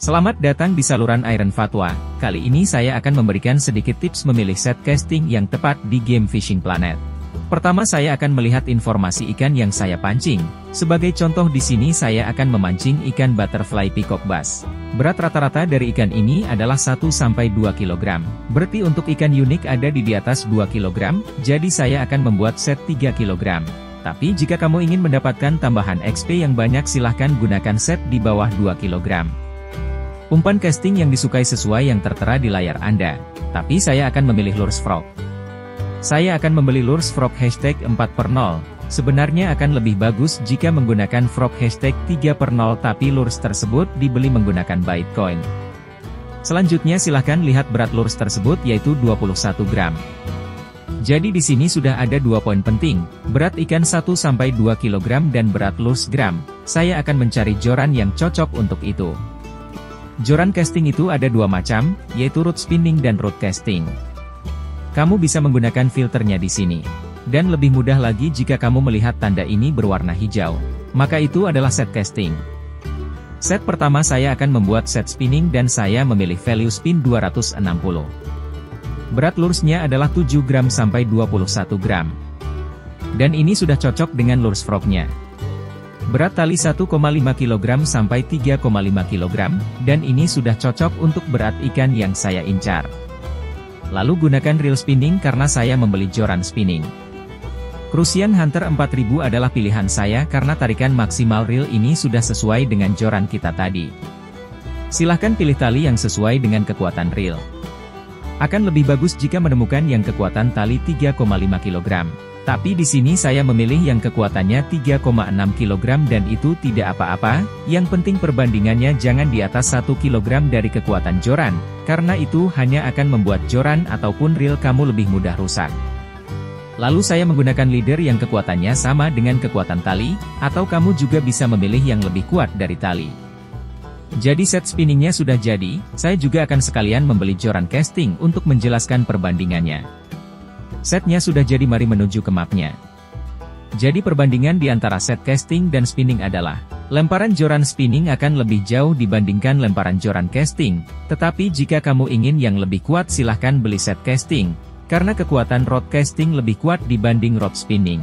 Selamat datang di saluran Iron Fatwa. Kali ini saya akan memberikan sedikit tips memilih set casting yang tepat di game Fishing Planet. Pertama, saya akan melihat informasi ikan yang saya pancing. Sebagai contoh, di sini saya akan memancing ikan Butterfly Peacock Bass. Berat rata-rata dari ikan ini adalah 1-2 kg. Berarti untuk ikan unik ada di atas 2 kg, jadi saya akan membuat set 3 kg. Tapi jika kamu ingin mendapatkan tambahan XP yang banyak, silahkan gunakan set di bawah 2 kg. Umpan casting yang disukai sesuai yang tertera di layar Anda. Tapi saya akan memilih Lures Frog. Saya akan membeli Lures Frog #4/0. Sebenarnya akan lebih bagus jika menggunakan Frog #3/0, tapi lures tersebut dibeli menggunakan Bitcoin. Selanjutnya silahkan lihat berat lures tersebut, yaitu 21 gram. Jadi di sini sudah ada dua poin penting, berat ikan 1-2 kg dan berat lures gram. Saya akan mencari joran yang cocok untuk itu. Joran casting itu ada dua macam, yaitu rod spinning dan rod casting. Kamu bisa menggunakan filternya di sini. Dan lebih mudah lagi jika kamu melihat tanda ini berwarna hijau, maka itu adalah set casting. Set pertama saya akan membuat set spinning dan saya memilih value spin 260. Berat luresnya adalah 7 gram sampai 21 gram. Dan ini sudah cocok dengan lures frognya. Berat tali 1,5 kg sampai 3,5 kg, dan ini sudah cocok untuk berat ikan yang saya incar. Lalu gunakan reel spinning karena saya membeli joran spinning. Crucian Hunter 4000 adalah pilihan saya karena tarikan maksimal reel ini sudah sesuai dengan joran kita tadi. Silahkan pilih tali yang sesuai dengan kekuatan reel. Akan lebih bagus jika menemukan yang kekuatan tali 3,5 kg. Tapi di sini saya memilih yang kekuatannya 3,6 kg dan itu tidak apa-apa, yang penting perbandingannya jangan di atas 1 kg dari kekuatan joran, karena itu hanya akan membuat joran ataupun reel kamu lebih mudah rusak. Lalu saya menggunakan leader yang kekuatannya sama dengan kekuatan tali, atau kamu juga bisa memilih yang lebih kuat dari tali. Jadi set spinningnya sudah jadi, saya juga akan sekalian membeli joran casting untuk menjelaskan perbandingannya. Setnya sudah jadi, mari menuju ke mapnya. Jadi perbandingan di antara set casting dan spinning adalah, lemparan joran spinning akan lebih jauh dibandingkan lemparan joran casting, tetapi jika kamu ingin yang lebih kuat silahkan beli set casting, karena kekuatan rod casting lebih kuat dibanding rod spinning.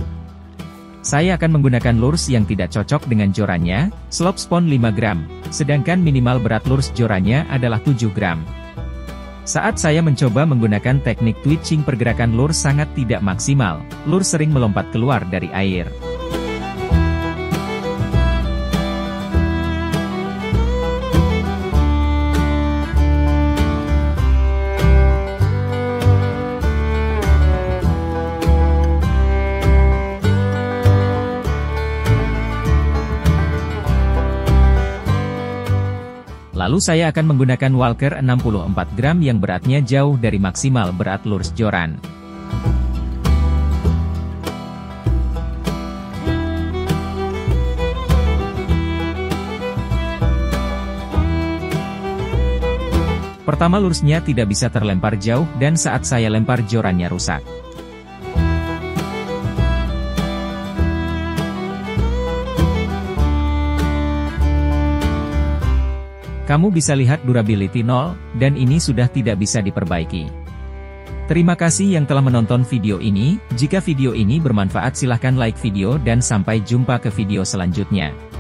Saya akan menggunakan lures yang tidak cocok dengan jorannya, slop spawn 5 gram, sedangkan minimal berat lures jorannya adalah 7 gram. Saat saya mencoba menggunakan teknik twitching, pergerakan lures sangat tidak maksimal, lures sering melompat keluar dari air. Lalu saya akan menggunakan Walker 64 gram yang beratnya jauh dari maksimal berat lures joran. Pertama, luresnya tidak bisa terlempar jauh dan saat saya lempar jorannya rusak. Kamu bisa lihat durability 0, dan ini sudah tidak bisa diperbaiki. Terima kasih yang telah menonton video ini, jika video ini bermanfaat silahkan like video dan sampai jumpa ke video selanjutnya.